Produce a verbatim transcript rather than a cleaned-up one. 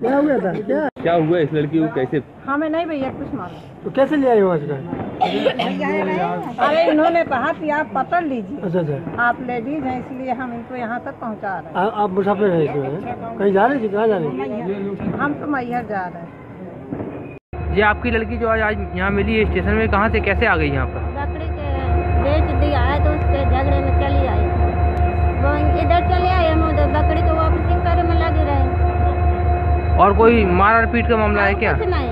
क्या हुआ था? क्या क्या हुआ इस लड़की को? कैसे? हमें नहीं भैया कुछ मालूम। तो कैसे ले आए हो आजकल? अरे इन्होंने कहा कि आप पकड़ लीजिए। अच्छा अच्छा, आप लेडीज हैं इसलिए हम इनको यहाँ तक पहुँचा रहे हैं। आप मुसाफिर हैं? कहीं जा रहे थे? कहाँ जा रहे? हम तो मैहर जा रहे हैं। ये आपकी लड़की जो आज आज यहाँ मिली स्टेशन में, कहाँ से कैसे आ गई यहाँ पर? लकड़ी के बेच दिया है तो उसके झगड़े में चली आई, वो इधर चले आए, हम उधर लकड़ी को वापसिंग करे में लगे रहे। और कोई मार पीट का मामला है क्या?